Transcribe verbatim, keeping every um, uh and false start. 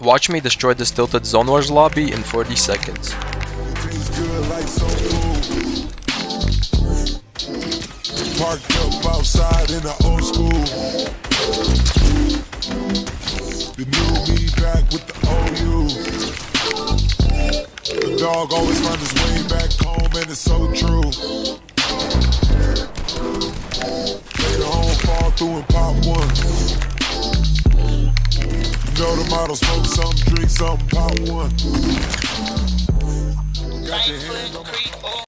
Watch me destroy this Tilted Zone Wars lobby in forty seconds. Parked up outside in the old school. The new me back with the O U. The dog always finds his way back home, and it's so true. Later on, fall through and pop one. Go to model, smoke something, drink something, pop one. Got your hand on my